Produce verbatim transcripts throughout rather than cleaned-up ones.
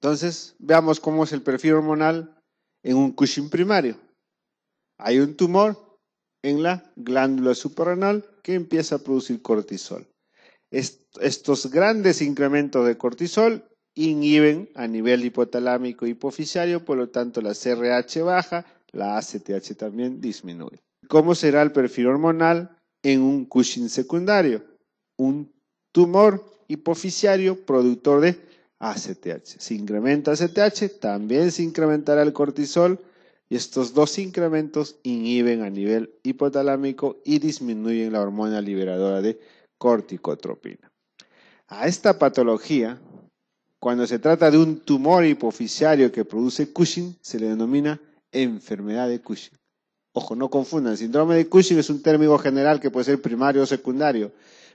Entonces, veamos cómo es el perfil hormonal en un Cushing primario. Hay un tumor en la glándula suprarrenal que empieza a producir cortisol. Est- estos grandes incrementos de cortisol inhiben a nivel hipotalámico e hipofisario, por lo tanto la C R H baja, la A C T H también disminuye. ¿Cómo será el perfil hormonal en un Cushing secundario? Un tumor hipofisario productor de A C T H. Se incrementa A C T H, también se incrementará el cortisol y estos dos incrementos inhiben a nivel hipotalámico y disminuyen la hormona liberadora de corticotropina. A esta patología, cuando se trata de un tumor hipofisario que produce Cushing, se le denomina enfermedad de Cushing. Ojo, no confundan, el síndrome de Cushing es un término general que puede ser primario o secundario,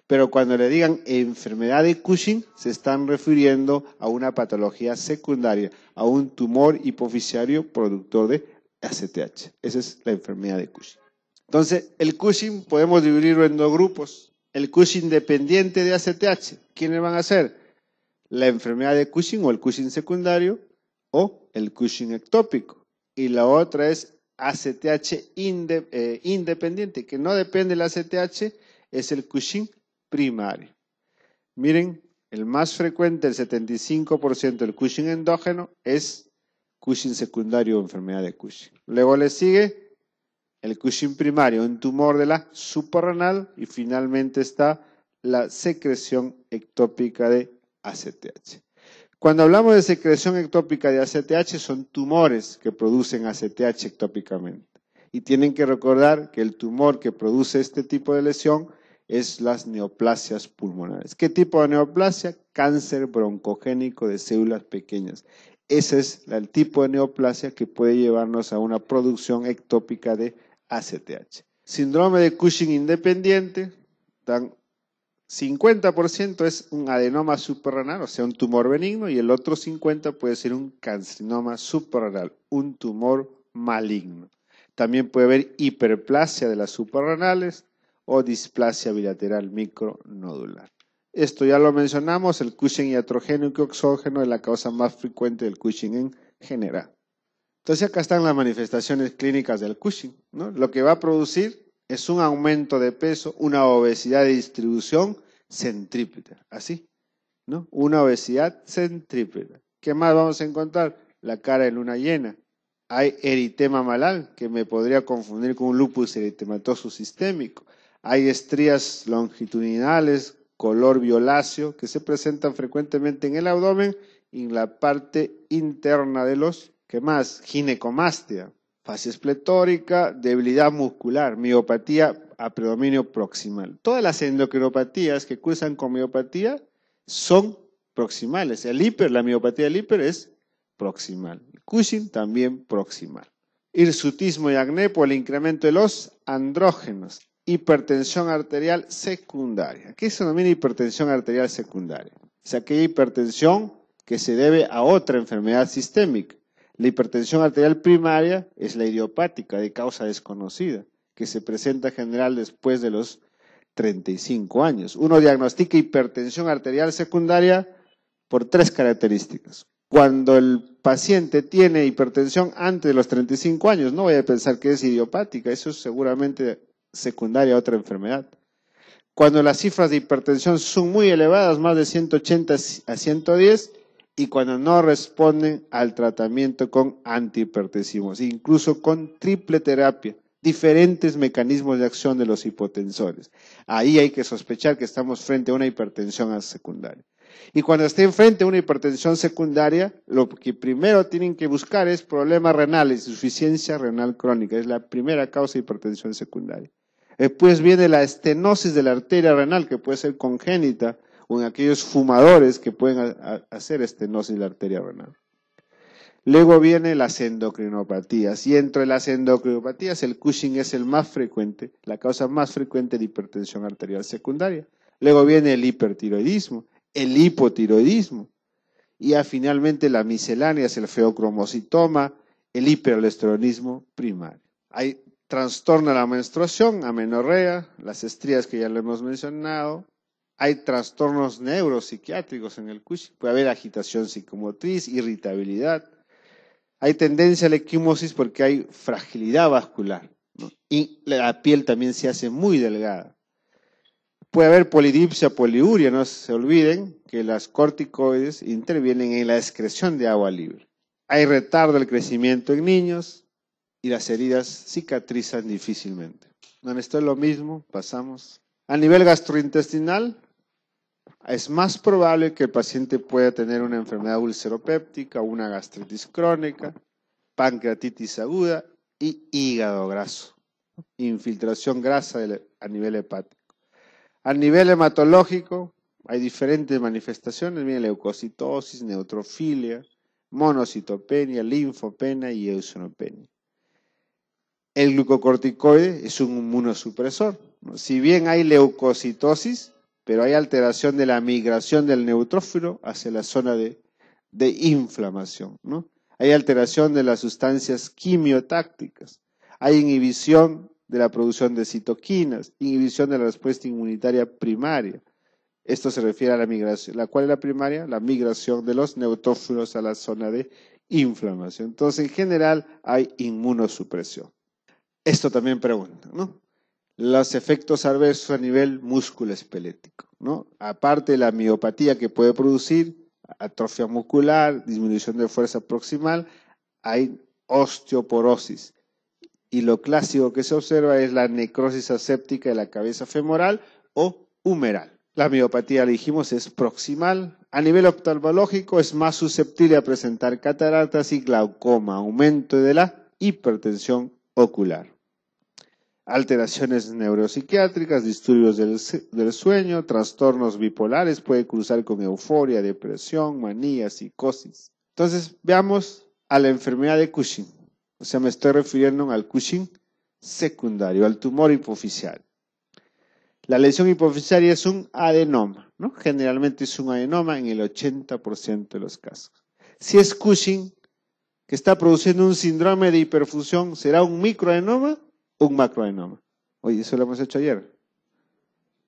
pero cuando le digan enfermedad de Cushing, se están refiriendo a una patología secundaria, a un tumor hipofisario productor de A C T H. Esa es la enfermedad de Cushing. Entonces, el Cushing podemos dividirlo en dos grupos. El Cushing dependiente de A C T H, ¿quiénes van a ser? La enfermedad de Cushing o el Cushing secundario o el Cushing ectópico. Y la otra es A C T H inde, eh, independiente, que no depende del A C T H, es el Cushing primario. Miren, el más frecuente, el setenta y cinco por ciento del Cushing endógeno, es Cushing secundario o enfermedad de Cushing. Luego le sigue el Cushing primario, un tumor de la suprarrenal, y finalmente está la secreción ectópica de A C T H. Cuando hablamos de secreción ectópica de A C T H, son tumores que producen A C T H ectópicamente. Y tienen que recordar que el tumor que produce este tipo de lesión es las neoplasias pulmonares. ¿Qué tipo de neoplasia? Cáncer broncogénico de células pequeñas. Ese es el tipo de neoplasia que puede llevarnos a una producción ectópica de A C T H. Síndrome de Cushing independiente, tan cincuenta por ciento es un adenoma suprarrenal, o sea, un tumor benigno, y el otro cincuenta por ciento puede ser un carcinoma suprarrenal, un tumor maligno. También puede haber hiperplasia de las suprarrenales o displasia bilateral micronodular. Esto ya lo mencionamos, el Cushing iatrogénico y exógeno es la causa más frecuente del Cushing en general. Entonces acá están las manifestaciones clínicas del Cushing, ¿no? Lo que va a producir es un aumento de peso, una obesidad de distribución centrípeta, así, ¿no? Una obesidad centrípeta. ¿Qué más vamos a encontrar? La cara de luna llena. Hay eritema malar, que me podría confundir con un lupus eritematoso sistémico. Hay estrías longitudinales, color violáceo, que se presentan frecuentemente en el abdomen y en la parte interna de los ¿Qué más? Ginecomastia, fascitis pletórica, debilidad muscular, miopatía a predominio proximal. Todas las endocrinopatías que cursan con miopatía son proximales. El hiper, la miopatía del hiper es proximal. El Cushing también proximal. Hirsutismo y acné por el incremento de los andrógenos. Hipertensión arterial secundaria. ¿Qué se denomina hipertensión arterial secundaria? Es aquella hipertensión que se debe a otra enfermedad sistémica. La hipertensión arterial primaria es la idiopática de causa desconocida, que se presenta en general después de los treinta y cinco años. Uno diagnostica hipertensión arterial secundaria por tres características. Cuando el paciente tiene hipertensión antes de los treinta y cinco años, no voy a pensar que es idiopática, eso es seguramente secundaria a otra enfermedad. Cuando las cifras de hipertensión son muy elevadas, más de ciento ochenta a ciento diez, y cuando no responden al tratamiento con antihipertensivos, incluso con triple terapia, diferentes mecanismos de acción de los hipotensores. Ahí hay que sospechar que estamos frente a una hipertensión secundaria. Y cuando estén frente a una hipertensión secundaria, lo que primero tienen que buscar es problemas renales, insuficiencia renal crónica, es la primera causa de hipertensión secundaria. Después viene la estenosis de la arteria renal, que puede ser congénita, o en aquellos fumadores que pueden hacer estenosis de la arteria renal. Luego vienen las endocrinopatías, y entre las endocrinopatías el Cushing es el más frecuente, la causa más frecuente de hipertensión arterial secundaria. Luego viene el hipertiroidismo, el hipotiroidismo, y finalmente la miscelánea es el feocromocitoma, el hiperaldosteronismo primario. Hay trastorno de la menstruación, amenorrea, las estrías que ya lo hemos mencionado, hay trastornos neuropsiquiátricos en el Cushing, puede haber agitación psicomotriz, irritabilidad, hay tendencia a la equimosis porque hay fragilidad vascular, ¿no? Y la piel también se hace muy delgada. Puede haber polidipsia, poliuria, no se olviden que las corticoides intervienen en la excreción de agua libre. Hay retardo del crecimiento en niños y las heridas cicatrizan difícilmente. Donde esto es lo mismo, pasamos. A nivel gastrointestinal, es más probable que el paciente pueda tener una enfermedad ulceropéptica, una gastritis crónica, pancreatitis aguda y hígado graso. Infiltración grasa a nivel hepático. A nivel hematológico, hay diferentes manifestaciones, bien leucocitosis, neutrofilia, monocitopenia, linfopenia y eosinopenia. El glucocorticoide es un inmunosupresor. Si bien hay leucocitosis, pero hay alteración de la migración del neutrófilo hacia la zona de, de inflamación, ¿no? Hay alteración de las sustancias quimiotácticas, hay inhibición de la producción de citoquinas, inhibición de la respuesta inmunitaria primaria. Esto se refiere a la migración. ¿La cual es la primaria? La migración de los neutrófilos a la zona de inflamación. Entonces, en general, hay inmunosupresión. Esto también pregunta, ¿no? Los efectos adversos a nivel musculoesquelético, ¿no? Aparte de la miopatía que puede producir, atrofia muscular, disminución de fuerza proximal, hay osteoporosis. Y lo clásico que se observa es la necrosis aséptica de la cabeza femoral o humeral. La miopatía, le dijimos, es proximal. A nivel oftalmológico es más susceptible a presentar cataratas y glaucoma, aumento de la hipertensión ocular. Alteraciones neuropsiquiátricas, disturbios del, del sueño, trastornos bipolares, puede cruzar con euforia, depresión, manía, psicosis. Entonces, veamos a la enfermedad de Cushing. O sea, me estoy refiriendo al Cushing secundario, al tumor hipoficial. La lesión hipoficiaria es un adenoma, ¿no? Generalmente es un adenoma en el ochenta por ciento de los casos. Si es Cushing, que está produciendo un síndrome de hiperfusión, ¿será un microadenoma o un macroadenoma? Oye, eso lo hemos hecho ayer.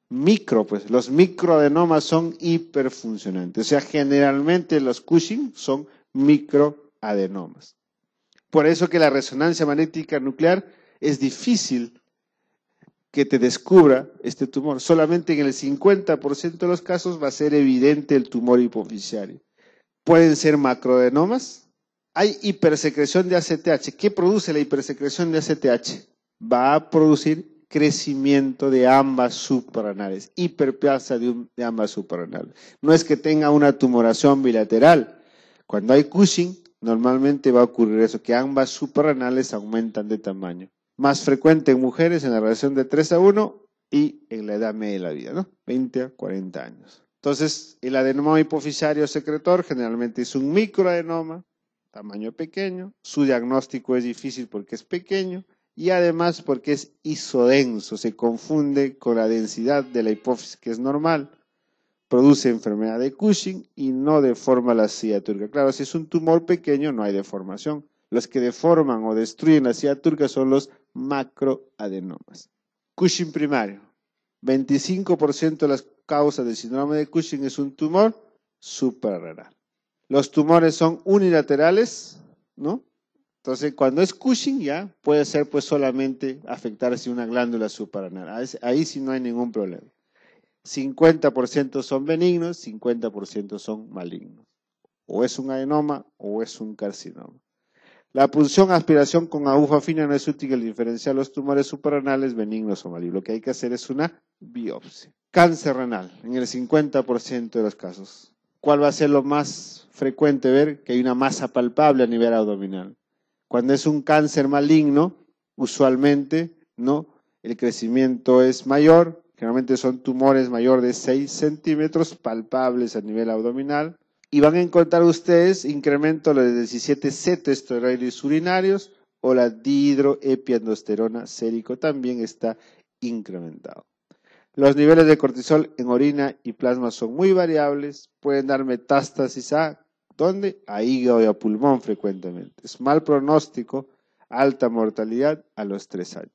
Micro, pues, los microadenomas son hiperfuncionantes. O sea, generalmente los Cushing son microadenomas. Por eso que la resonancia magnética nuclear es difícil que te descubra este tumor. Solamente en el cincuenta por ciento de los casos va a ser evidente el tumor hipoficiario. Pueden ser macroadenomas. Hay hipersecreción de A C T H. ¿Qué produce la hipersecreción de A C T H? Va a producir crecimiento de ambas suprarrenales, hiperplasia de, un, de ambas suprarrenales. No es que tenga una tumoración bilateral. Cuando hay Cushing, normalmente va a ocurrir eso, que ambas suprarrenales aumentan de tamaño. Más frecuente en mujeres en la relación de tres a uno y en la edad media de la vida, ¿no? veinte a cuarenta años. Entonces, el adenoma hipoficiario secretor generalmente es un microadenoma, tamaño pequeño. Su diagnóstico es difícil porque es pequeño y además porque es isodenso, se confunde con la densidad de la hipófisis que es normal. Produce enfermedad de Cushing y no deforma la silla turca. Claro, si es un tumor pequeño no hay deformación. Los que deforman o destruyen la silla turca son los macroadenomas. Cushing primario. veinticinco por ciento de las causas del síndrome de Cushing es un tumor suprarrenal. Los tumores son unilaterales, ¿no? Entonces, cuando es Cushing ya puede ser pues solamente afectarse una glándula suprarrenal. Ahí sí no hay ningún problema. cincuenta por ciento son benignos, cincuenta por ciento son malignos. O es un adenoma o es un carcinoma. La punción aspiración con aguja fina no es útil en diferenciar los tumores suprarrenales benignos o malignos. Lo que hay que hacer es una biopsia. Cáncer renal, en el cincuenta por ciento de los casos. ¿Cuál va a ser lo más frecuente ver? Que hay una masa palpable a nivel abdominal. Cuando es un cáncer maligno, usualmente no, el crecimiento es mayor. Generalmente son tumores mayor de seis centímetros palpables a nivel abdominal. Y van a encontrar ustedes incremento de los diecisiete cetoesteroides urinarios o la dihidroepialdosterona sérico también está incrementado. Los niveles de cortisol en orina y plasma son muy variables. Pueden dar metástasis a, ¿dónde? A hígado y a pulmón frecuentemente. Es mal pronóstico, alta mortalidad a los tres años.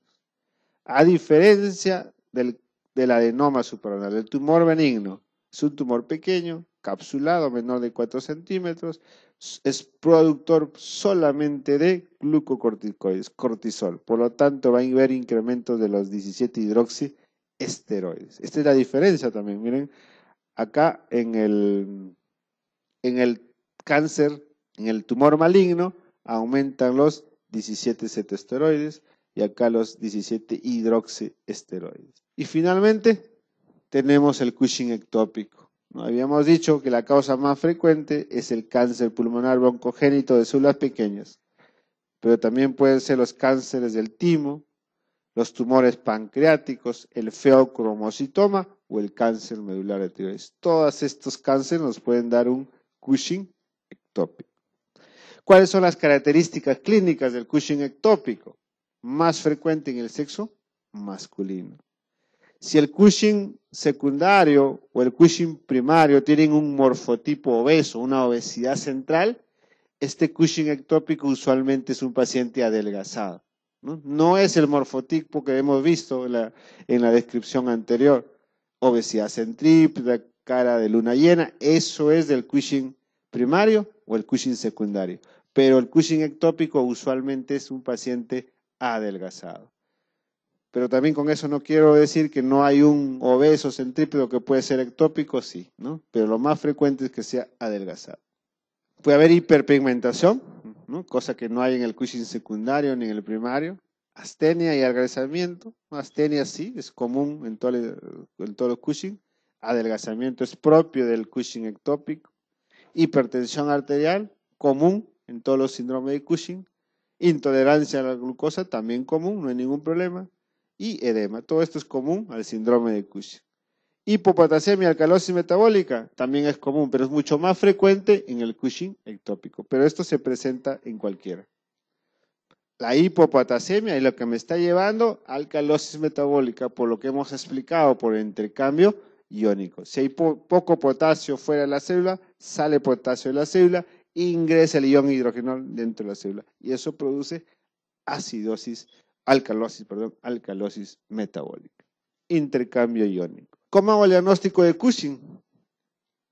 A diferencia del del adenoma suprarrenal. El tumor benigno es un tumor pequeño, capsulado, menor de cuatro centímetros, es productor solamente de glucocorticoides, cortisol. Por lo tanto, va a haber incrementos de los diecisiete hidroxiesteroides. Esta es la diferencia también. Miren, acá en el, en el cáncer, en el tumor maligno, aumentan los diecisiete cetoesteroides y acá los diecisiete hidroxiesteroides. Y finalmente, tenemos el Cushing ectópico. Habíamos dicho que la causa más frecuente es el cáncer pulmonar broncogénito de células pequeñas, pero también pueden ser los cánceres del timo, los tumores pancreáticos, el feocromocitoma o el cáncer medular de tiroides. Todos estos cánceres nos pueden dar un Cushing ectópico. ¿Cuáles son las características clínicas del Cushing ectópico? Más frecuente en el sexo masculino. Si el Cushing secundario o el Cushing primario tienen un morfotipo obeso, una obesidad central, este Cushing ectópico usualmente es un paciente adelgazado, ¿no? No es el morfotipo que hemos visto en la, en la descripción anterior. Obesidad centrípeta, cara de luna llena, eso es del Cushing primario o el Cushing secundario. Pero el Cushing ectópico usualmente es un paciente adelgazado. Pero también con eso no quiero decir que no hay un obeso centrípedo que puede ser ectópico, sí, ¿no? Pero lo más frecuente es que sea adelgazado. Puede haber hiperpigmentación, ¿no? Cosa que no hay en el Cushing secundario ni en el primario. Astenia y adelgazamiento. Astenia sí, es común en todo el, en todo el Cushing. Adelgazamiento es propio del Cushing ectópico. Hipertensión arterial, común en todos los síndromes de Cushing. Intolerancia a la glucosa, también común, no hay ningún problema. Y edema, todo esto es común al síndrome de Cushing. Hipopotasemia, alcalosis metabólica, también es común, pero es mucho más frecuente en el Cushing ectópico. Pero esto se presenta en cualquiera. La hipopotasemia es lo que me está llevando a alcalosis metabólica, por lo que hemos explicado, por el intercambio iónico. Si hay po poco potasio fuera de la célula, sale potasio de la célula, ingresa el ion hidrogenol dentro de la célula. Y eso produce acidosis Alcalosis, perdón, alcalosis metabólica, intercambio iónico. ¿Cómo hago el diagnóstico de Cushing?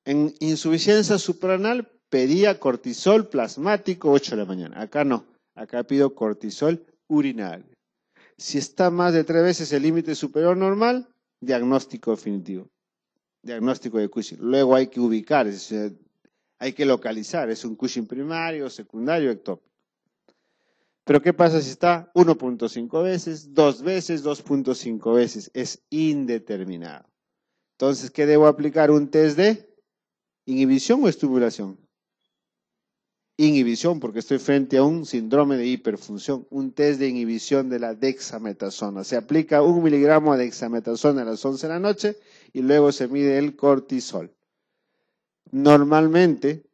En insuficiencia suprarrenal pedía cortisol plasmático ocho de la mañana. Acá no, acá pido cortisol urinario. Si está más de tres veces el límite superior normal, diagnóstico definitivo. Diagnóstico de Cushing. Luego hay que ubicar, es, hay que localizar, es un Cushing primario, secundario, ectópico. Pero ¿qué pasa si está uno punto cinco veces, dos veces, dos punto cinco veces? Es indeterminado. Entonces, ¿qué debo aplicar? ¿Un test de inhibición o estimulación? Inhibición, porque estoy frente a un síndrome de hiperfunción. Un test de inhibición de la dexametasona. Se aplica un miligramo de dexametasona a las once de la noche y luego se mide el cortisol. Normalmente,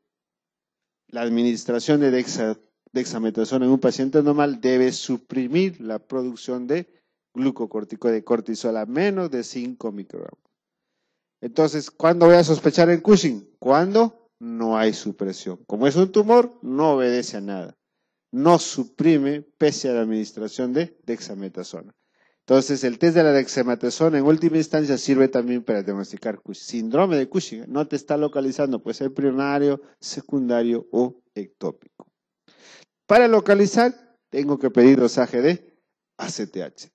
la administración de dexametasona Dexametasona en un paciente normal debe suprimir la producción de glucocorticoide cortisol a menos de cinco microgramos. Entonces, ¿cuándo voy a sospechar el Cushing? Cuando no hay supresión. Como es un tumor, no obedece a nada. No suprime pese a la administración de dexametasona. Entonces, el test de la dexametasona en última instancia sirve también para diagnosticar Cushing. Síndrome de Cushing no te está localizando, puede ser primario, secundario o ectópico. Para localizar, tengo que pedir dosaje de A C T H.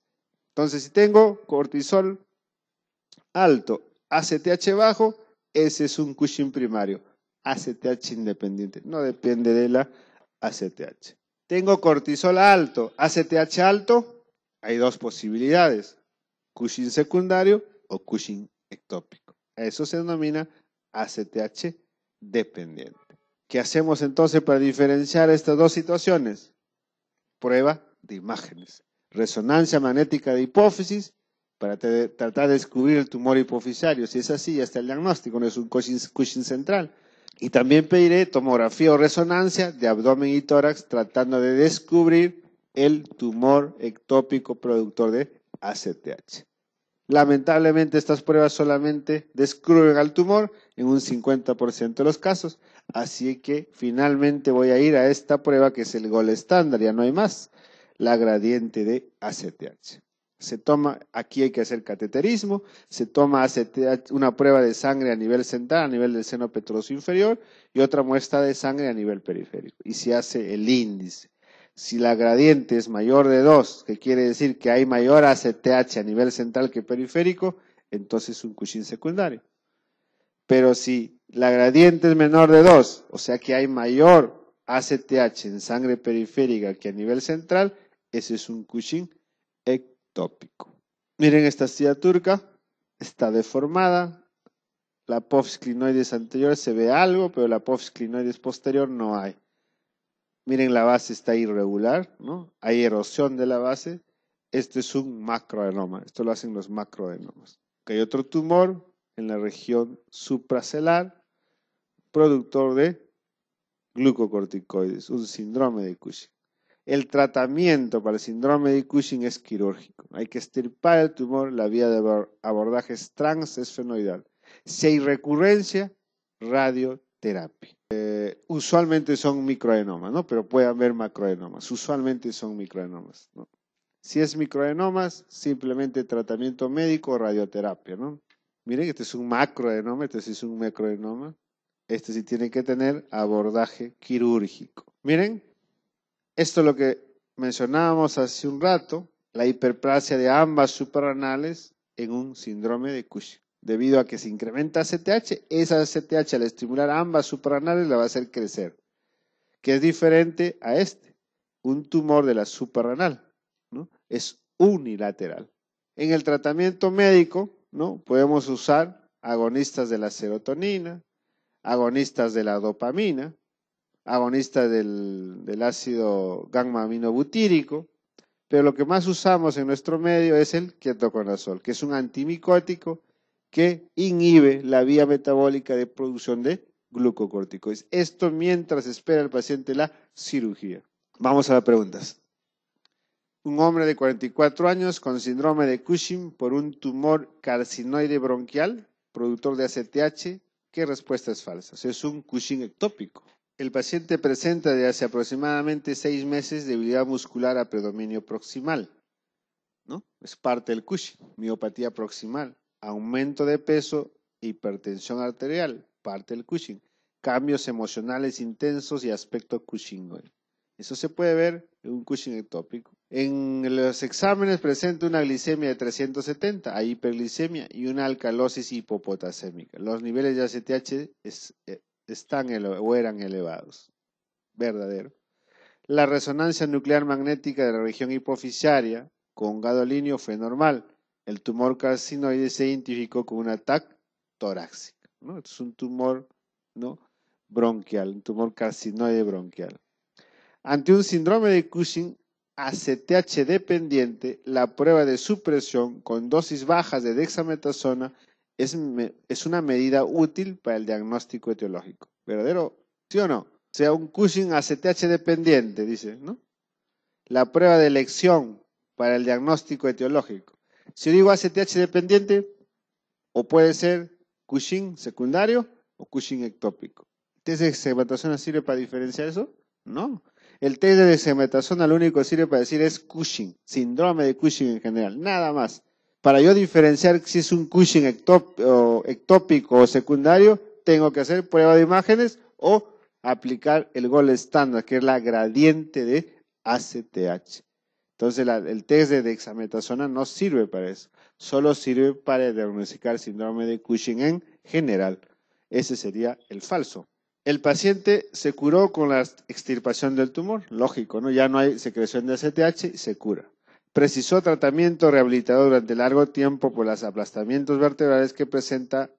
Entonces, si tengo cortisol alto, A C T H bajo, ese es un Cushing primario, A C T H independiente, no depende de la A C T H. Tengo cortisol alto, A C T H alto, hay dos posibilidades, Cushing secundario o Cushing ectópico. Eso se denomina A C T H dependiente. ¿Qué hacemos entonces para diferenciar estas dos situaciones? Prueba de imágenes. Resonancia magnética de hipófisis para tratar de descubrir el tumor hipofisario. Si es así, ya está el diagnóstico, no es un Cushing, Cushing central. Y también pediré tomografía o resonancia de abdomen y tórax tratando de descubrir el tumor ectópico productor de A C T H. Lamentablemente, estas pruebas solamente descubren al tumor en un cincuenta por ciento de los casos. Así que finalmente voy a ir a esta prueba que es el gol estándar, ya no hay más, la gradiente de A C T H. Se toma, aquí hay que hacer cateterismo, se toma A C T H, una prueba de sangre a nivel central, a nivel del seno petroso inferior, y otra muestra de sangre a nivel periférico. Y se hace el índice. Si la gradiente es mayor de dos, que quiere decir que hay mayor A C T H a nivel central que periférico, entonces un Cushing secundario. Pero si la gradiente es menor de dos, o sea que hay mayor A C T H en sangre periférica que a nivel central, ese es un Cushing ectópico. Tópico. Miren esta silla turca, está deformada, la apofisclinoides anterior se ve algo, pero la apofisclinoides posterior no hay. Miren, la base está irregular, ¿no? Hay erosión de la base, esto es un macroadenoma, esto lo hacen los macroadenomas. Hay otro tumor en la región supracelular, productor de glucocorticoides, un síndrome de Cushing. El tratamiento para el síndrome de Cushing es quirúrgico. Hay que extirpar el tumor, la vía de abordaje es transesfenoidal. Si hay recurrencia, radioterapia. Eh, usualmente son microadenomas, ¿no? Pero puede haber macroadenomas. Usualmente son microadenomas, ¿no? Si es microadenomas, simplemente tratamiento médico o radioterapia, ¿no? Miren, este es un macroadenoma, este sí es un macroadenoma. Este sí tiene que tener abordaje quirúrgico. Miren. Esto es lo que mencionábamos hace un rato, la hiperplasia de ambas suprarrenales en un síndrome de Cushing. Debido a que se incrementa A C T H, esa A C T H al estimular ambas suprarrenales la va a hacer crecer. Que es diferente a este, un tumor de la suprarrenal, ¿no? Es unilateral. En el tratamiento médico, ¿no? Podemos usar agonistas de la serotonina, agonistas de la dopamina, agonista del, del ácido gamma-aminobutírico, pero lo que más usamos en nuestro medio es el ketoconazol, que es un antimicótico que inhibe la vía metabólica de producción de glucocorticoides. Esto mientras espera el paciente la cirugía. Vamos a las preguntas. Un hombre de cuarenta y cuatro años con síndrome de Cushing por un tumor carcinoide bronquial, productor de A C T H, ¿qué respuesta es falsa? O sea, es un Cushing ectópico. El paciente presenta desde hace aproximadamente seis meses debilidad muscular a predominio proximal, ¿no? Es parte del Cushing, miopatía proximal, aumento de peso, hipertensión arterial, parte del Cushing, cambios emocionales intensos y aspecto cushingoide. Eso se puede ver en un Cushing ectópico. En los exámenes presenta una glicemia de trescientos setenta, hay hiperglicemia y una alcalosis hipopotasémica. Los niveles de A C T H es... Eh, están o eran elevados. Verdadero. La resonancia nuclear magnética de la región hipofisaria con gadolinio fue normal. El tumor carcinoide se identificó con un ataque torácico, ¿no? Esto es un tumor, ¿no? bronquial, un tumor carcinoide bronquial. Ante un síndrome de Cushing A C T H dependiente, la prueba de supresión con dosis bajas de dexametasona Es, me, es una medida útil para el diagnóstico etiológico. ¿Verdadero? ¿Sí o no? O sea, un Cushing A C T H dependiente, dice, ¿no? La prueba de elección para el diagnóstico etiológico. Si digo A C T H dependiente, o puede ser Cushing secundario o Cushing ectópico. ¿El test de dexametasona sirve para diferenciar eso? No. El test de dexametasona lo único que sirve para decir es Cushing, síndrome de Cushing en general, nada más. Para yo diferenciar si es un Cushing ectópico, ectópico o secundario, tengo que hacer prueba de imágenes o aplicar el gol estándar, que es la gradiente de A C T H. Entonces la, el test de dexametasona no sirve para eso, solo sirve para diagnosticar síndrome de Cushing en general. Ese sería el falso. El paciente se curó con la extirpación del tumor, lógico, ¿no? Ya no hay secreción de A C T H, se cura. Precisó tratamiento rehabilitador durante largo tiempo por los aplastamientos vertebrales que, presenta,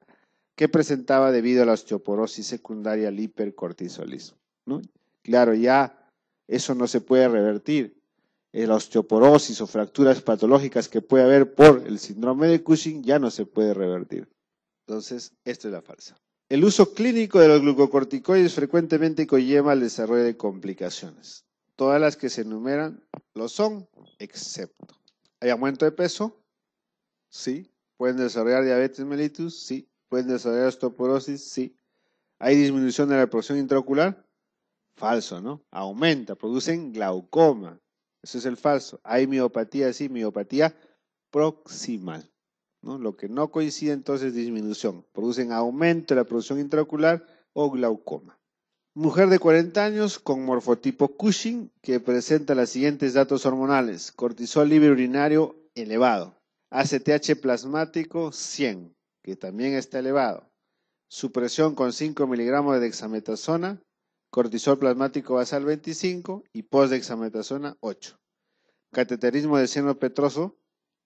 que presentaba debido a la osteoporosis secundaria al hipercortisolismo, ¿no? Claro, ya eso no se puede revertir. La osteoporosis o fracturas patológicas que puede haber por el síndrome de Cushing ya no se puede revertir. Entonces, esto es la falsa. El uso clínico de los glucocorticoides frecuentemente conlleva el desarrollo de complicaciones. Todas las que se enumeran lo son, excepto. ¿Hay aumento de peso? Sí. ¿Pueden desarrollar diabetes mellitus? Sí. ¿Pueden desarrollar osteoporosis? Sí. ¿Hay disminución de la producción intraocular? Falso, ¿no? Aumenta, producen glaucoma. Eso es el falso. ¿Hay miopatía? Sí, miopatía proximal, ¿no? Lo que no coincide entonces disminución, producen aumento de la producción intraocular o glaucoma. Mujer de cuarenta años con morfotipo Cushing que presenta los siguientes datos hormonales: cortisol libre urinario elevado, A C T H plasmático cien, que también está elevado, supresión con cinco miligramos de dexametasona, cortisol plasmático basal veinticinco y post-dexametasona ocho. Cateterismo de seno petroso,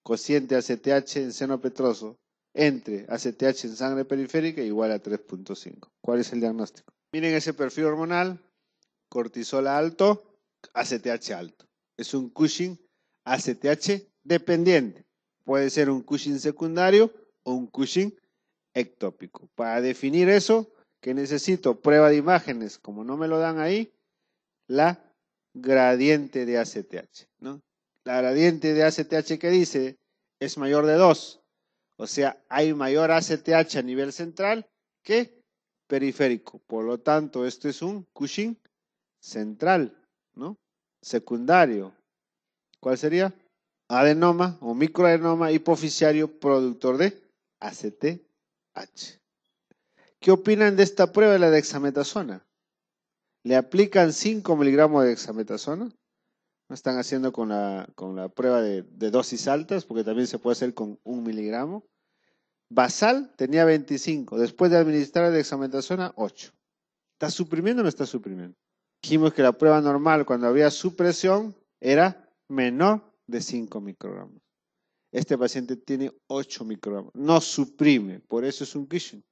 cociente A C T H en seno petroso entre A C T H en sangre periférica igual a tres punto cinco. ¿Cuál es el diagnóstico? Miren ese perfil hormonal, cortisol alto, A C T H alto. Es un Cushing A C T H dependiente. Puede ser un Cushing secundario o un Cushing ectópico. Para definir eso, ¿qué necesito? Prueba de imágenes. Como no me lo dan ahí, la gradiente de A C T H, ¿no? La gradiente de A C T H que dice es mayor de dos. O sea, hay mayor A C T H a nivel central que periférico. Por lo tanto, esto es un Cushing central, ¿no? Secundario. ¿Cuál sería? Adenoma o microadenoma hipoficiario productor de A C T H. ¿Qué opinan de esta prueba de la dexametasona? ¿Le aplican cinco miligramos de dexametasona? No están haciendo con la, con la prueba de, de dosis altas, porque también se puede hacer con un miligramo. Basal tenía veinticinco, después de administrar dexametasona ocho. ¿Está suprimiendo o no está suprimiendo? Dijimos que la prueba normal cuando había supresión era menor de cinco microgramos. Este paciente tiene ocho microgramos, no suprime, por eso es un Cushing.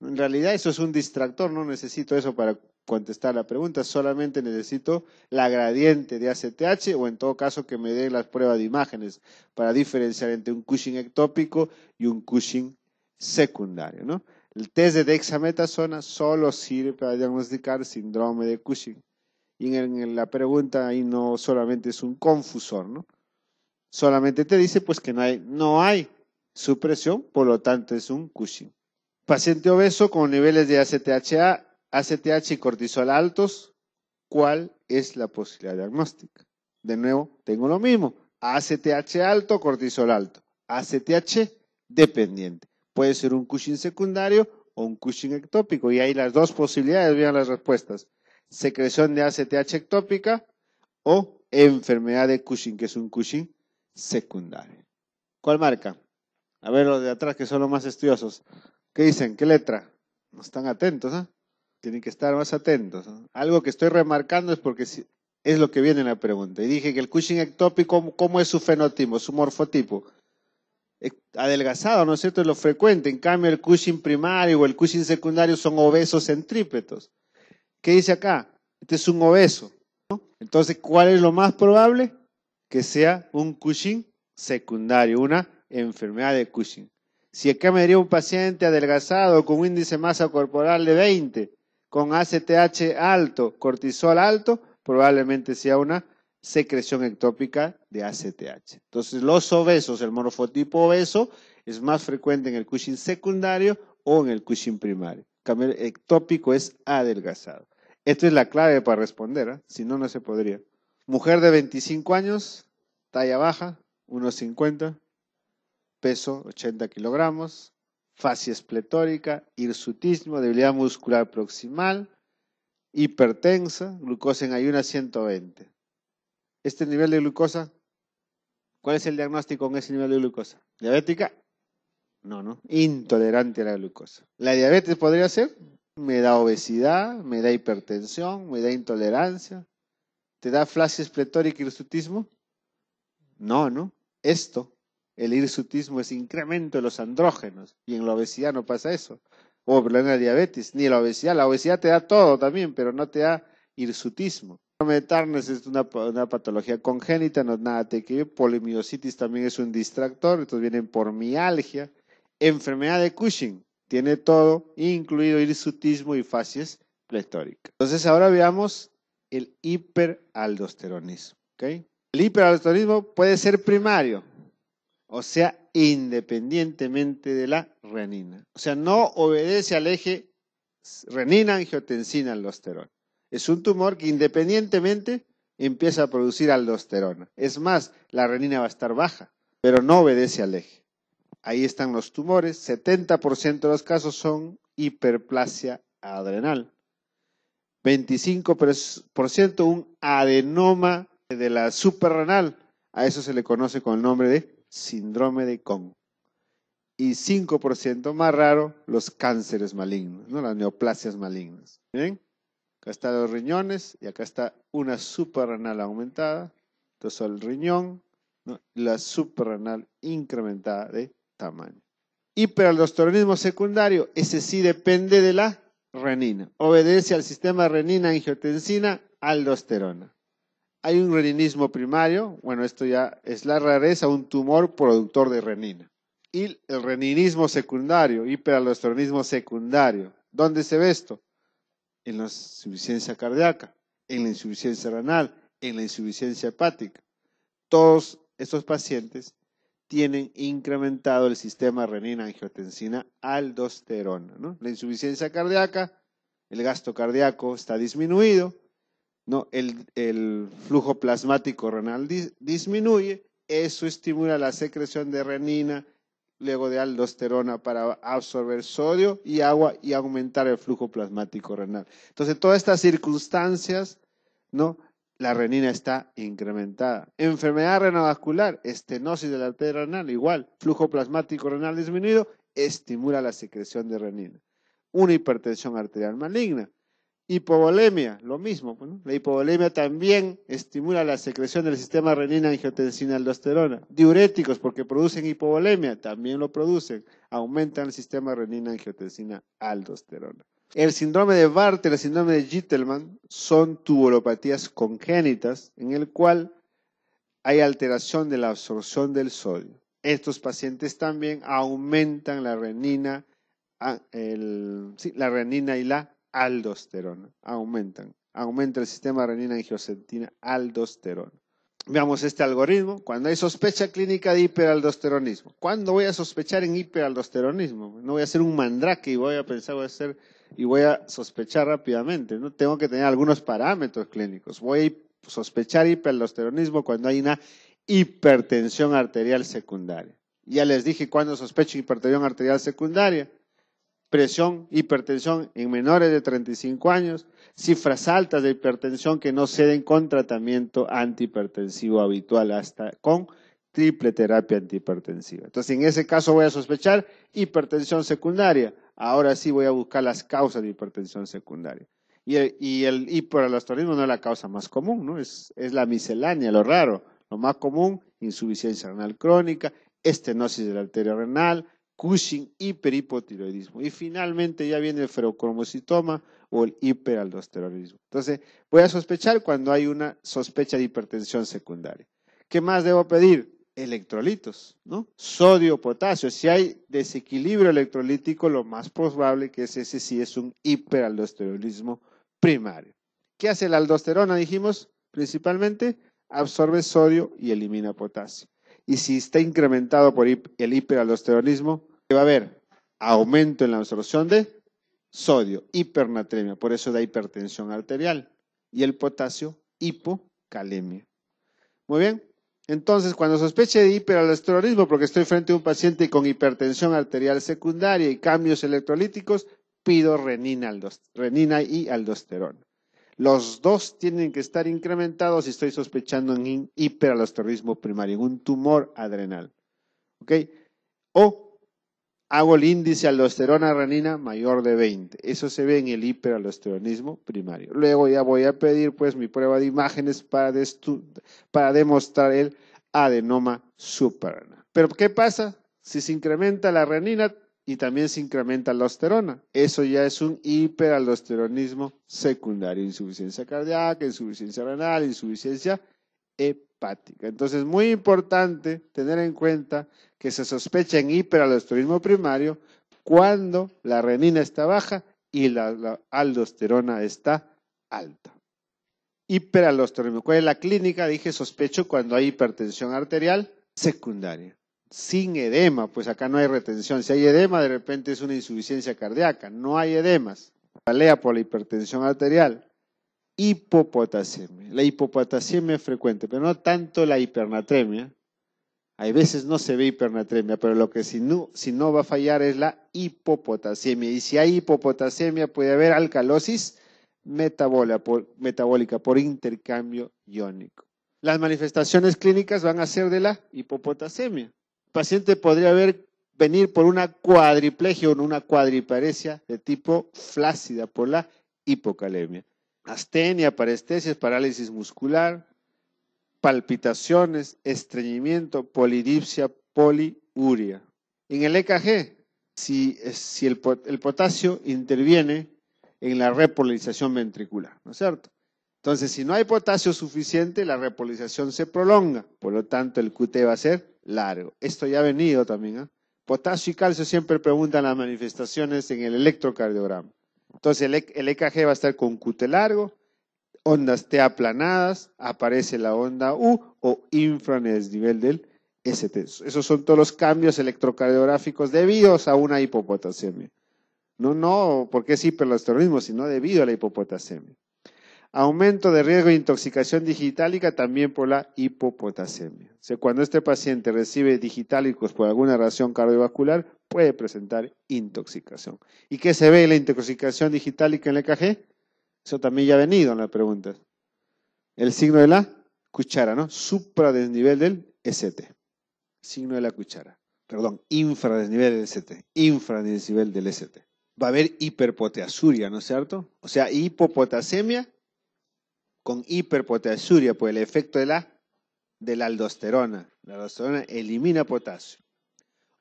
En realidad eso es un distractor, no necesito eso para contestar la pregunta, solamente necesito la gradiente de A C T H o en todo caso que me den las pruebas de imágenes para diferenciar entre un Cushing ectópico y un Cushing secundario, ¿no? El test de dexametasona solo sirve para diagnosticar síndrome de Cushing. Y en la pregunta ahí no solamente es un confusor, ¿no? Solamente te dice pues que no hay, no hay supresión, por lo tanto es un Cushing. Paciente obeso con niveles de A C T H A, A C T H y cortisol altos, ¿cuál es la posibilidad diagnóstica? De nuevo, tengo lo mismo, A C T H alto, cortisol alto, A C T H dependiente. Puede ser un Cushing secundario o un Cushing ectópico y hay las dos posibilidades, vean las respuestas. Secreción de A C T H ectópica o enfermedad de Cushing, que es un Cushing secundario. ¿Cuál marca? A ver los de atrás que son los más estudiosos. ¿Qué dicen? ¿Qué letra? No están atentos, ¿ah? ¿eh? Tienen que estar más atentos, ¿no? Algo que estoy remarcando es porque es lo que viene en la pregunta. Y dije que el Cushing ectópico, ¿cómo es su fenotipo, su morfotipo? Adelgazado, ¿no es cierto? Es lo frecuente. En cambio, el Cushing primario o el Cushing secundario son obesos centrípetos. ¿Qué dice acá? Este es un obeso, ¿no? Entonces, ¿cuál es lo más probable? Que sea un Cushing secundario, una enfermedad de Cushing. Si acá me diría un paciente adelgazado con un índice de masa corporal de veinte, con A C T H alto, cortisol alto, probablemente sea una secreción ectópica de A C T H. Entonces los obesos, el morfotipo obeso, es más frecuente en el Cushing secundario o en el Cushing primario. En cambio, el ectópico es adelgazado. Esta es la clave para responder, ¿eh? Si no, no se podría. Mujer de veinticinco años, talla baja, uno cincuenta. Peso ochenta kilogramos, fascia espletórica, hirsutismo, debilidad muscular proximal, hipertensa, glucosa en ayunas ciento veinte. Este nivel de glucosa, ¿cuál es el diagnóstico con ese nivel de glucosa? ¿Diabética? No, no, intolerante a la glucosa. ¿La diabetes podría ser? Me da obesidad, me da hipertensión, me da intolerancia. ¿Te da fascia espletórica y hirsutismo? No, no, esto. El hirsutismo es incremento de los andrógenos y en la obesidad no pasa eso. O problema de diabetes, ni la obesidad. La obesidad te da todo también, pero no te da hirsutismo. El síndrome de Tarnes es una, una patología congénita, no es nada que ver. Polimiositis también es un distractor, estos vienen por mialgia. Enfermedad de Cushing tiene todo, incluido hirsutismo y fascia pletórica. Entonces ahora veamos el hiperaldosteronismo, ¿okay? El hiperaldosteronismo puede ser primario. O sea, independientemente de la renina. O sea, no obedece al eje renina-angiotensina-aldosterona. Es un tumor que independientemente empieza a producir aldosterona. Es más, la renina va a estar baja. pero no obedece al eje. Ahí están los tumores, setenta por ciento de los casos son hiperplasia adrenal, veinticinco por ciento un adenoma de la suprarrenal, a eso se le conoce con el nombre de síndrome de Conn, y cinco por ciento más raro los cánceres malignos, ¿no? Las neoplasias malignas. ¿Bien? Acá están los riñones y acá está una suprarrenal aumentada, entonces el riñón, ¿no? La suprarrenal incrementada de tamaño. Hiperaldosteronismo secundario, ese sí depende de la renina, obedece al sistema renina-angiotensina-aldosterona. Hay un reninismo primario, bueno, esto ya es la rareza, un tumor productor de renina. Y el reninismo secundario, hiperaldosteronismo secundario, ¿dónde se ve esto? En la insuficiencia cardíaca, en la insuficiencia renal, en la insuficiencia hepática. Todos estos pacientes tienen incrementado el sistema renina-angiotensina-aldosterona, ¿no? La insuficiencia cardíaca, el gasto cardíaco está disminuido, ¿no? El, el flujo plasmático renal dis, disminuye, eso estimula la secreción de renina, luego de aldosterona para absorber sodio y agua y aumentar el flujo plasmático renal. Entonces, todas estas circunstancias, ¿no? La renina está incrementada. Enfermedad renovascular, estenosis de la arteria renal, igual, flujo plasmático renal disminuido, estimula la secreción de renina. Una hipertensión arterial maligna. Hipovolemia, lo mismo, ¿no? La hipovolemia también estimula la secreción del sistema renina-angiotensina-aldosterona. Diuréticos, porque producen hipovolemia, también lo producen, aumentan el sistema renina-angiotensina-aldosterona. El síndrome de Bartter, el síndrome de Gitelman, son tubulopatías congénitas en el cual hay alteración de la absorción del sodio. Estos pacientes también aumentan la renina, el, sí, la renina y la aldosterona, aumentan, aumenta el sistema renina-angiotensina-aldosterona. Veamos este algoritmo, cuando hay sospecha clínica de hiperaldosteronismo. ¿Cuándo voy a sospechar en hiperaldosteronismo? No voy a hacer un mandrake y voy a pensar, voy a hacer, y voy a sospechar rápidamente, ¿no? Tengo que tener algunos parámetros clínicos. Voy a sospechar hiperaldosteronismo cuando hay una hipertensión arterial secundaria. Ya les dije cuándo sospecho hipertensión arterial secundaria. Presión, hipertensión en menores de treinta y cinco años, cifras altas de hipertensión que no ceden con tratamiento antihipertensivo habitual hasta con triple terapia antihipertensiva. Entonces, en ese caso voy a sospechar hipertensión secundaria. Ahora sí voy a buscar las causas de hipertensión secundaria. Y el, y el hiperaldosteronismo no es la causa más común, ¿no? Es, es la miscelánea, lo raro. Lo más común, insuficiencia renal crónica, estenosis de la arteria renal, Cushing, hiperhipotiroidismo. Y finalmente ya viene el feocromocitoma o el hiperaldosteronismo. Entonces, voy a sospechar cuando hay una sospecha de hipertensión secundaria. ¿Qué más debo pedir? Electrolitos, ¿no? Sodio, potasio. Si hay desequilibrio electrolítico, lo más probable que es ese sí es un hiperaldosteronismo primario. ¿Qué hace la aldosterona? Dijimos, principalmente, absorbe sodio y elimina potasio. Y si está incrementado por el hiperaldosteronismo, va a haber aumento en la absorción de sodio, hipernatremia, por eso da hipertensión arterial, y el potasio, hipocalemia. Muy bien, entonces cuando sospeche de hiperaldosteronismo, porque estoy frente a un paciente con hipertensión arterial secundaria y cambios electrolíticos, pido renina, renina y aldosterona. Los dos tienen que estar incrementados si estoy sospechando en hiperaldosteronismo primario, en un tumor adrenal. ¿Ok? O hago el índice aldosterona-renina mayor de veinte. Eso se ve en el hiperaldosteronismo primario. Luego ya voy a pedir pues mi prueba de imágenes para, para demostrar el adenoma suprarrenal. Pero ¿qué pasa? Si se incrementa la renina, y también se incrementa la aldosterona. Eso ya es un hiperaldosteronismo secundario. Insuficiencia cardíaca, insuficiencia renal, insuficiencia hepática. Entonces es muy importante tener en cuenta que se sospecha en hiperaldosteronismo primario cuando la renina está baja y la, la aldosterona está alta. Hiperaldosteronismo. ¿Cuál es la clínica? Dije sospecho cuando hay hipertensión arterial secundaria. Sin edema, pues acá no hay retención. Si hay edema, de repente es una insuficiencia cardíaca. No hay edemas. Palea por la hipertensión arterial. Hipopotasemia. La hipopotasemia es frecuente, pero no tanto la hipernatremia Hay veces no se ve hipernatremia, pero lo que si no, si no va a fallar es la hipopotasemia. Y si hay hipopotasemia puede haber alcalosis metabólica por intercambio iónico. Las manifestaciones clínicas van a ser de la hipopotasemia. El paciente podría haber, venir por una cuadriplegia o una cuadriparesia de tipo flácida por la hipocalemia. Astenia, parestesias, parálisis muscular, palpitaciones, estreñimiento, polidipsia, poliuria. En el E K G, si, si el, el potasio interviene en la repolarización ventricular, ¿no es cierto? Entonces, si no hay potasio suficiente, la repolarización se prolonga, por lo tanto el Q T va a ser largo. Esto ya ha venido también, ¿eh? Potasio y calcio siempre preguntan las manifestaciones en el electrocardiograma. Entonces el E K G va a estar con Q T largo, ondas T aplanadas, aparece la onda U o infra en el nivel del S T. Esos son todos los cambios electrocardiográficos debidos a una hipopotasemia. No, no porque es hiperaldosteronismo, sino debido a la hipopotasemia. Aumento de riesgo de intoxicación digitálica también por la hipopotasemia. O sea, cuando este paciente recibe digitálicos por alguna reacción cardiovascular, puede presentar intoxicación. ¿Y qué se ve en la intoxicación digitálica en el E K G? Eso también ya ha venido en las preguntas. El signo de la cuchara, ¿no? Supradesnivel del S T. Signo de la cuchara. Perdón, infradesnivel del S T. Infradesnivel del S T. Va a haber hiperpoteasuria, ¿no es cierto? O sea, hipopotasemia con hiperpoteasuria por el efecto de la, de la aldosterona. La aldosterona elimina potasio.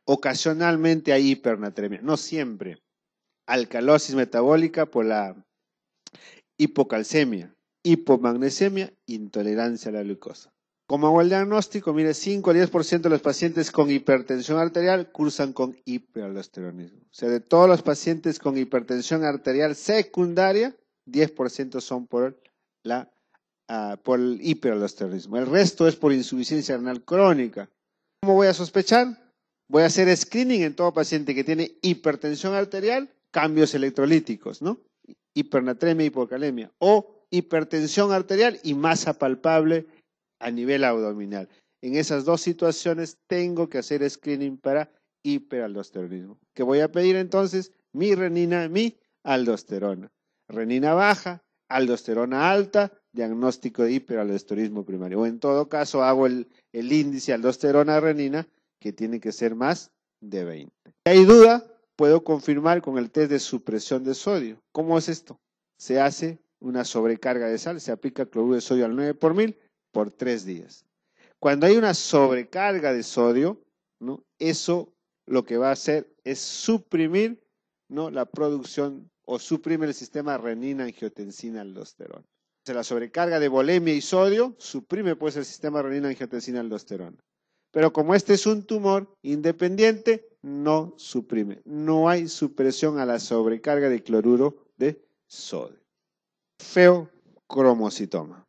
Ocasionalmente hay hipernatremia, no siempre. Alcalosis metabólica por la hipocalcemia, hipomagnesemia, intolerancia a la glucosa. Como hago el diagnóstico, mire, cinco al diez por ciento de los pacientes con hipertensión arterial cursan con hiperaldosteronismo. O sea, de todos los pacientes con hipertensión arterial secundaria, diez por ciento son por La, uh, por el hiperaldosteronismo. El resto es por insuficiencia renal crónica. ¿Cómo voy a sospechar? Voy a hacer screening en todo paciente que tiene hipertensión arterial, cambios electrolíticos, ¿no? Hipernatremia, hipocalemia o hipertensión arterial y masa palpable a nivel abdominal. En esas dos situaciones tengo que hacer screening para hiperaldosteronismo. ¿Qué voy a pedir entonces? Mi renina, mi aldosterona. Renina baja, aldosterona alta, diagnóstico de hiperaldosteronismo primario. O en todo caso hago el, el índice aldosterona-renina que tiene que ser más de veinte. Si hay duda, puedo confirmar con el test de supresión de sodio. ¿Cómo es esto? Se hace una sobrecarga de sal, se aplica cloruro de sodio al nueve por mil por tres días. Cuando hay una sobrecarga de sodio, ¿no? Eso lo que va a hacer es suprimir, ¿no?, la producción o suprime el sistema renina-angiotensina-aldosterona. La sobrecarga de volemia y sodio suprime pues el sistema renina-angiotensina-aldosterona. Pero como este es un tumor independiente, no suprime. No hay supresión a la sobrecarga de cloruro de sodio. Feocromocitoma.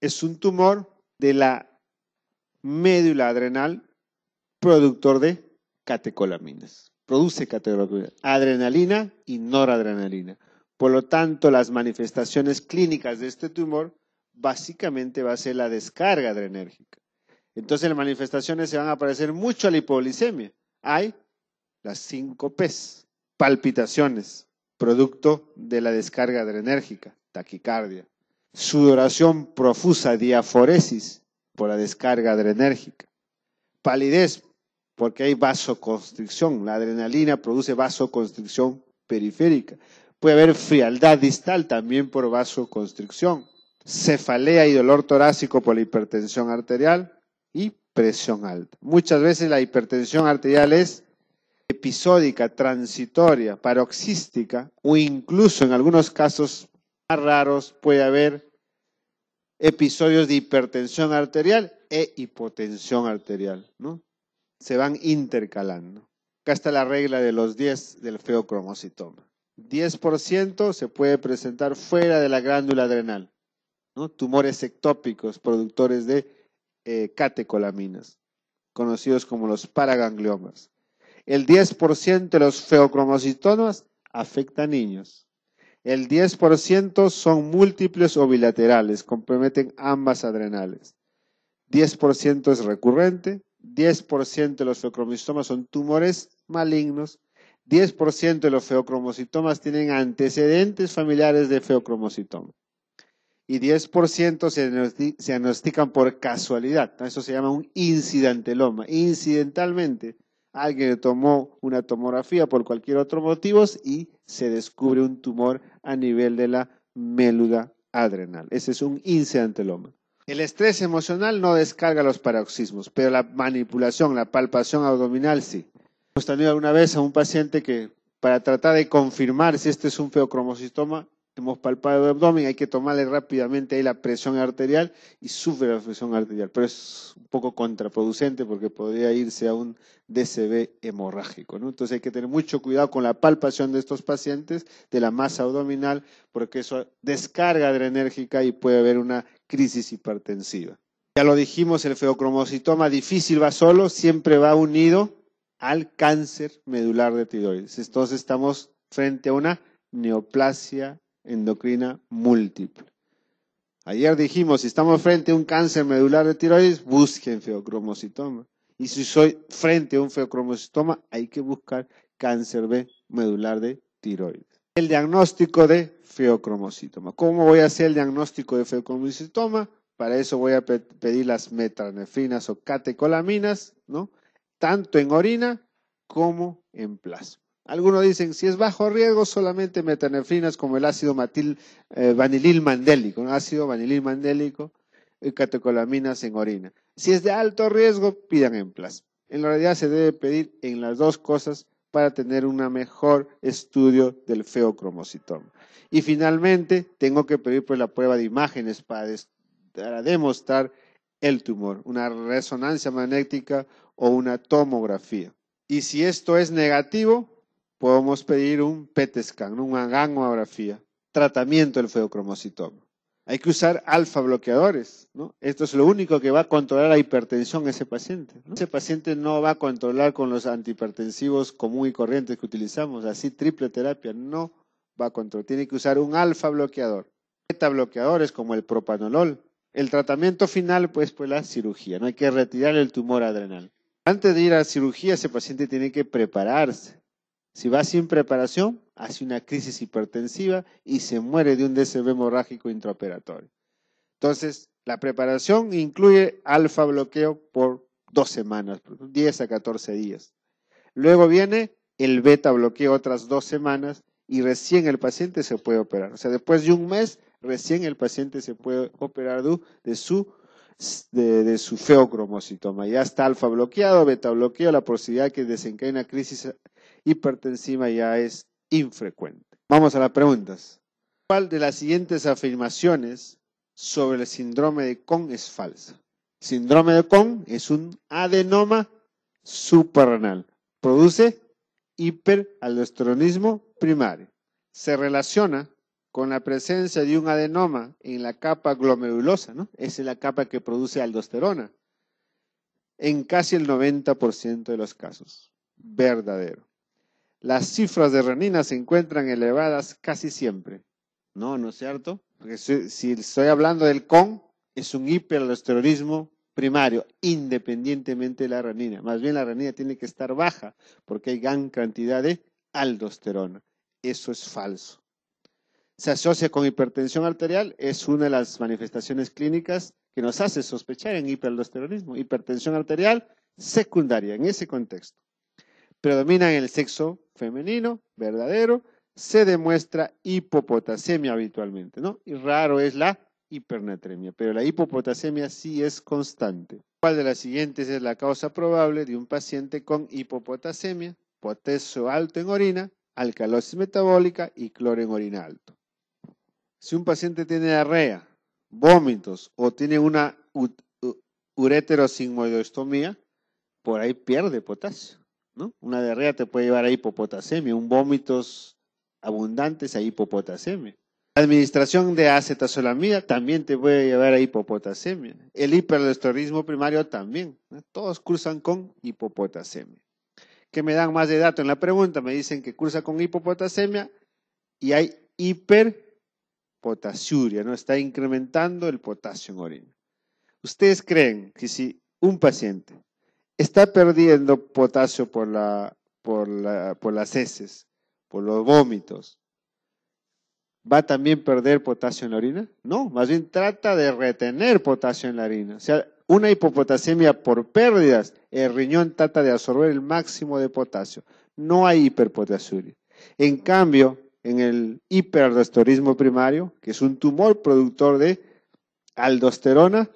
Es un tumor de la médula adrenal productor de catecolaminas. Produce catecolaminas, adrenalina y noradrenalina. Por lo tanto, las manifestaciones clínicas de este tumor básicamente va a ser la descarga adrenérgica. Entonces, las manifestaciones se van a parecer mucho a la hipoglicemia. Hay las síncopes, palpitaciones, producto de la descarga adrenérgica, taquicardia, sudoración profusa, diaforesis por la descarga adrenérgica, palidez, porque hay vasoconstricción, la adrenalina produce vasoconstricción periférica. Puede haber frialdad distal también por vasoconstricción, cefalea y dolor torácico por la hipertensión arterial y presión alta. Muchas veces la hipertensión arterial es episódica, transitoria, paroxística o incluso en algunos casos más raros puede haber episodios de hipertensión arterial e hipotensión arterial, ¿no? Se van intercalando. Acá está la regla de los diez del feocromocitoma. diez por ciento se puede presentar fuera de la glándula adrenal, ¿no? Tumores ectópicos productores de eh, catecolaminas, conocidos como los paragangliomas. El diez por ciento de los feocromocitomas afecta a niños. El diez por ciento son múltiples o bilaterales, comprometen ambas adrenales. diez por ciento es recurrente. diez por ciento de los feocromocitomas son tumores malignos, diez por ciento de los feocromocitomas tienen antecedentes familiares de feocromocitoma y diez por ciento se, se diagnostican por casualidad. Eso se llama un incidentaloma. Incidentalmente, alguien tomó una tomografía por cualquier otro motivo y se descubre un tumor a nivel de la médula adrenal. Ese es un incidentaloma. El estrés emocional no descarga los paroxismos, pero la manipulación, la palpación abdominal sí. Hemos tenido alguna vez a un paciente que para tratar de confirmar si este es un feocromocitoma, hemos palpado el abdomen, hay que tomarle rápidamente ahí la presión arterial y sufre la presión arterial, pero es un poco contraproducente porque podría irse a un D C B hemorrágico, ¿no? Entonces hay que tener mucho cuidado con la palpación de estos pacientes, de la masa abdominal, porque eso descarga adrenérgica y puede haber una crisis hipertensiva. Ya lo dijimos, el feocromocitoma difícil va solo, siempre va unido al cáncer medular de tiroides. Entonces estamos frente a una neoplasia endocrina múltiple. Ayer dijimos, si estamos frente a un cáncer medular de tiroides, busquen feocromocitoma. Y si soy frente a un feocromocitoma, hay que buscar cáncer B medular de tiroides. El diagnóstico de feocromocitoma. ¿Cómo voy a hacer el diagnóstico de feocromocitoma? Para eso voy a pedir las metanefrinas o catecolaminas, ¿no? Tanto en orina como en plasma. Algunos dicen, si es bajo riesgo, solamente metanefrinas como el ácido matil, eh, vanilil mandélico, ¿no? ácido vanilil mandélico y catecolaminas en orina. Si es de alto riesgo, pidan en plasma. En la realidad se debe pedir en las dos cosas para tener un mejor estudio del feocromocitoma. Y finalmente, tengo que pedir pues, la prueba de imágenes para, para demostrar el tumor, una resonancia magnética o una tomografía. Y si esto es negativo, podemos pedir un P E T scan, una gamografía, tratamiento del feocromocitoma. Hay que usar alfa bloqueadores, ¿no? Esto es lo único que va a controlar la hipertensión de ese paciente, ¿no? Ese paciente no va a controlar con los antihipertensivos común y corrientes que utilizamos, así triple terapia, no va a controlar. Tiene que usar un alfa bloqueador, beta bloqueadores como el propanolol. El tratamiento final, pues, pues la cirugía, ¿no? Hay que retirar el tumor adrenal. Antes de ir a la cirugía, ese paciente tiene que prepararse. Si va sin preparación, hace una crisis hipertensiva y se muere de un D C B hemorrágico intraoperatorio. Entonces, la preparación incluye alfa bloqueo por dos semanas, diez a catorce días. Luego viene el beta bloqueo otras dos semanas y recién el paciente se puede operar. O sea, después de un mes, recién el paciente se puede operar de su, de, de su feocromocitoma. Ya está alfa bloqueado, beta bloqueo, la posibilidad que desencadena crisis hipertensiva ya es infrecuente. Vamos a las preguntas. ¿Cuál de las siguientes afirmaciones sobre el síndrome de Conn es falsa? Síndrome de Conn es un adenoma suprarrenal. Produce hiperaldosteronismo primario. Se relaciona con la presencia de un adenoma en la capa glomerulosa, ¿no? Esa es la capa que produce aldosterona. En casi el noventa por ciento de los casos. Verdadero. Las cifras de renina se encuentran elevadas casi siempre. No, ¿no es cierto? Porque si, si estoy hablando del Conn, es un hiperaldosteronismo primario, independientemente de la renina. Más bien la renina tiene que estar baja, porque hay gran cantidad de aldosterona. Eso es falso. Se asocia con hipertensión arterial, es una de las manifestaciones clínicas que nos hace sospechar en hiperaldosteronismo. Hipertensión arterial secundaria, en ese contexto. Predomina en el sexo femenino, verdadero, se demuestra hipopotasemia habitualmente, ¿no? Y raro es la hipernatremia, pero la hipopotasemia sí es constante. ¿Cuál de las siguientes es la causa probable de un paciente con hipopotasemia, potasio alto en orina, alcalosis metabólica y cloro en orina alto? Si un paciente tiene diarrea, vómitos o tiene una ureterosigmoidostomía, por ahí pierde potasio, ¿no? Una diarrea te puede llevar a hipopotasemia, un vómitos abundantes a hipopotasemia. La administración de acetazolamida también te puede llevar a hipopotasemia. El hiperaldosteronismo primario también, ¿no? Todos cursan con hipopotasemia. Que me dan más de datos en la pregunta, me dicen que cursa con hipopotasemia y hay hiperpotasiuria, ¿no? Está incrementando el potasio en orina. ¿Ustedes creen que si un paciente está perdiendo potasio por, la, por, la, por las heces, por los vómitos, ¿va a también perder potasio en la orina? No, más bien trata de retener potasio en la orina. O sea, una hipopotasemia por pérdidas, el riñón trata de absorber el máximo de potasio. No hay hiperpotasuria. En cambio, en el hiperaldosteronismo primario, que es un tumor productor de aldosterona,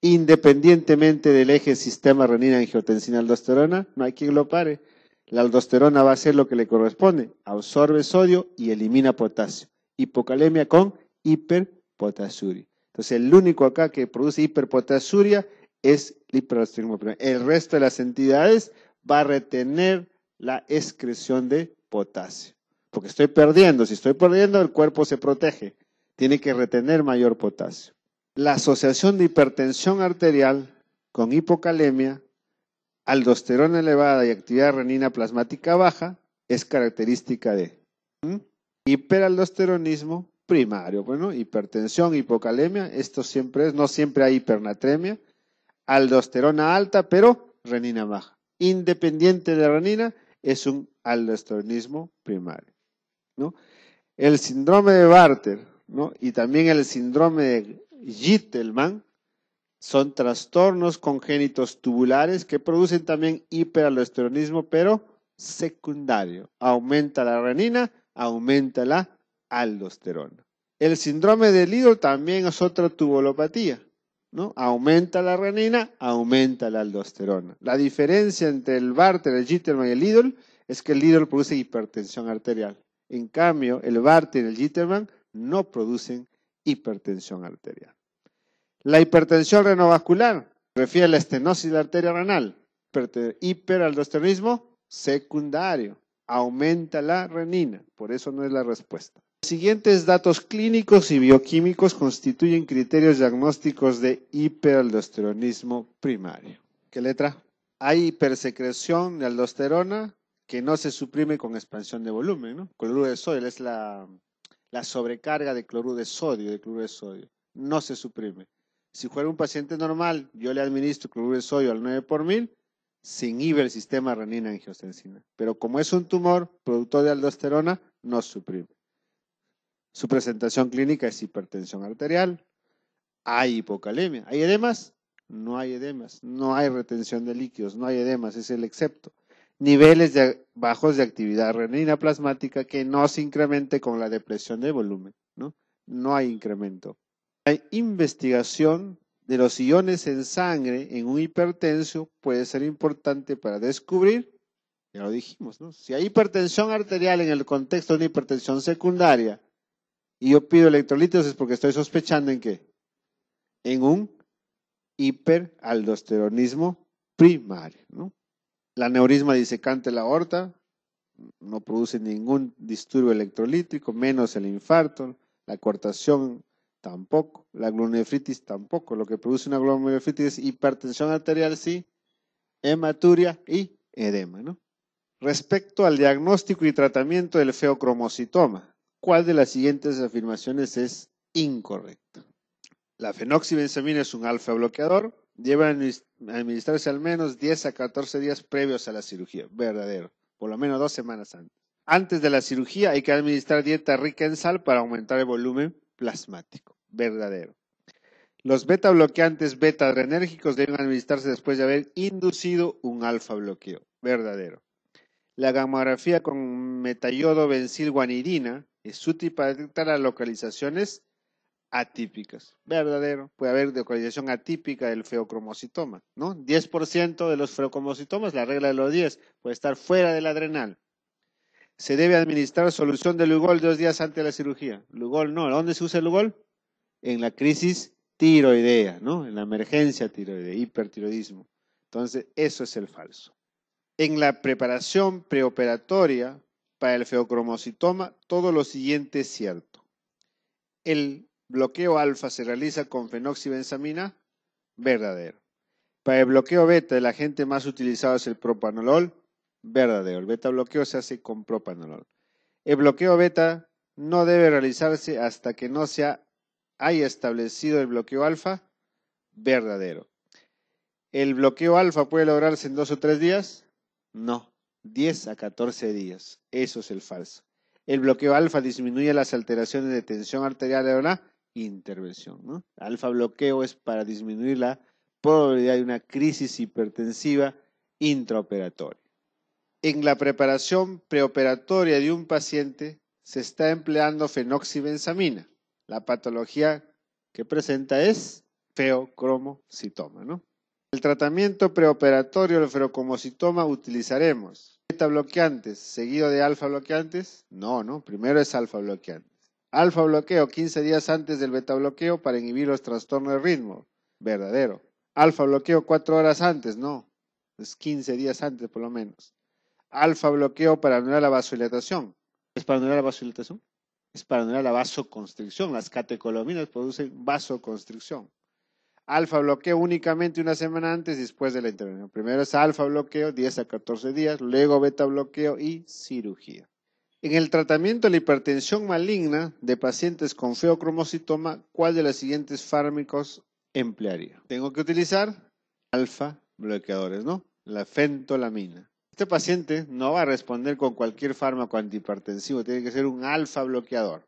independientemente del eje sistema renina-angiotensina-aldosterona, no hay quien lo pare. La aldosterona va a hacer lo que le corresponde, absorbe sodio y elimina potasio. Hipocalemia con hiperpotasuria. Entonces, el único acá que produce hiperpotasuria es el hiperaldosteronismo primario. El resto de las entidades va a retener la excreción de potasio. Porque estoy perdiendo. Si estoy perdiendo, el cuerpo se protege. Tiene que retener mayor potasio. La asociación de hipertensión arterial con hipocalemia, aldosterona elevada y actividad renina plasmática baja es característica de ¿Mm? hiperaldosteronismo primario. Bueno, hipertensión, hipocalemia, esto siempre es, no siempre hay hipernatremia, aldosterona alta pero renina baja. Independiente de la renina es un aldosteronismo primario, ¿no? El síndrome de Bartter, ¿no? Y también el síndrome de Gitelman son trastornos congénitos tubulares que producen también hiperaldosteronismo pero secundario. Aumenta la renina, aumenta la aldosterona. El síndrome de Liddle también es otra tubulopatía, ¿no? Aumenta la renina, aumenta la aldosterona. La diferencia entre el Bartter, el Gitelman y el Liddle es que el Liddle produce hipertensión arterial. En cambio, el Bartter y el Gitelman no producen hipertensión arterial. La hipertensión renovascular refiere a la estenosis de la arteria renal. Hiperaldosteronismo secundario. Aumenta la renina, por eso no es la respuesta. Los siguientes datos clínicos y bioquímicos constituyen criterios diagnósticos de hiperaldosteronismo primario. ¿Qué letra? Hay hipersecreción de aldosterona que no se suprime con expansión de volumen, ¿no? Cloruro de sodio es la, la sobrecarga de cloruro de sodio, de cloruro de sodio. No se suprime. Si fuera un paciente normal, yo le administro cloruro de sodio al nueve por mil, se inhibe el sistema renina-angiotensina. Pero como es un tumor productor de aldosterona, no suprime. Su presentación clínica es hipertensión arterial. Hay hipocalemia. ¿Hay edemas? No hay edemas. No hay retención de líquidos. No hay edemas. Es el excepto. Niveles de, bajos de actividad renina plasmática que no se incremente con la depresión de volumen, ¿no? No hay incremento. La investigación de los iones en sangre en un hipertenso puede ser importante para descubrir, ya lo dijimos, ¿no? Si hay hipertensión arterial en el contexto de una hipertensión secundaria y yo pido electrolitos es porque estoy sospechando en qué, en un hiperaldosteronismo primario, ¿no? La aneurisma disecante la aorta no produce ningún disturbio electrolítico, menos el infarto, la coartación tampoco, la glomerulonefritis tampoco. Lo que produce una glomerulonefritis es hipertensión arterial, sí, hematuria y edema, ¿no? Respecto al diagnóstico y tratamiento del feocromocitoma, ¿cuál de las siguientes afirmaciones es incorrecta? La fenoxibenzamina es un alfa bloqueador, lleva a administrarse al menos diez a catorce días previos a la cirugía, verdadero, por lo menos dos semanas antes. Antes de la cirugía hay que administrar dieta rica en sal para aumentar el volumen plasmático, verdadero. Los beta bloqueantes beta adrenérgicos deben administrarse después de haber inducido un alfa bloqueo, verdadero. La gamografía con metayodo benzilguanidina es útil para detectar las localizaciones atípicas, verdadero. Puede haber localización atípica del feocromocitoma, ¿no? diez por ciento de los feocromocitomas, la regla de los diez, puede estar fuera del adrenal. Se debe administrar solución de Lugol dos días antes de la cirugía. Lugol no. ¿Dónde se usa el Lugol? En la crisis tiroidea, ¿no? En la emergencia tiroidea, hipertiroidismo. Entonces, eso es el falso. En la preparación preoperatoria para el feocromocitoma, todo lo siguiente es cierto. El bloqueo alfa se realiza con fenoxibenzamina, verdadero. Para el bloqueo beta, el agente más utilizado es el propanolol, verdadero. El beta bloqueo se hace con propanolol. El bloqueo beta no debe realizarse hasta que no se haya establecido el bloqueo alfa, verdadero. ¿El bloqueo alfa puede lograrse en dos o tres días? No, diez a catorce días. Eso es el falso. El bloqueo alfa disminuye las alteraciones de tensión arterial de la intervención, ¿no? Alfa bloqueo es para disminuir la probabilidad de una crisis hipertensiva intraoperatoria. En la preparación preoperatoria de un paciente se está empleando fenoxibenzamina. La patología que presenta es feocromocitoma, ¿no? El tratamiento preoperatorio del feocromocitoma utilizaremos beta bloqueantes seguido de alfa bloqueantes. No, no, primero es alfa bloqueantes. Alfa bloqueo quince días antes del beta bloqueo para inhibir los trastornos de ritmo. Verdadero. Alfa bloqueo cuatro horas antes, no. Es quince días antes por lo menos. Alfa bloqueo para anular la vasodilatación. ¿Es para anular la vasodilatación? Es para anular la vasoconstricción. Las catecolaminas producen vasoconstricción. Alfa bloqueo únicamente una semana antes y después de la intervención. Primero es alfa bloqueo, diez a catorce días, luego beta bloqueo y cirugía. En el tratamiento de la hipertensión maligna de pacientes con feocromocitoma, ¿cuál de los siguientes fármacos emplearía? Tengo que utilizar alfa bloqueadores, ¿no? La fentolamina. Este paciente no va a responder con cualquier fármaco antihipertensivo, tiene que ser un alfa bloqueador.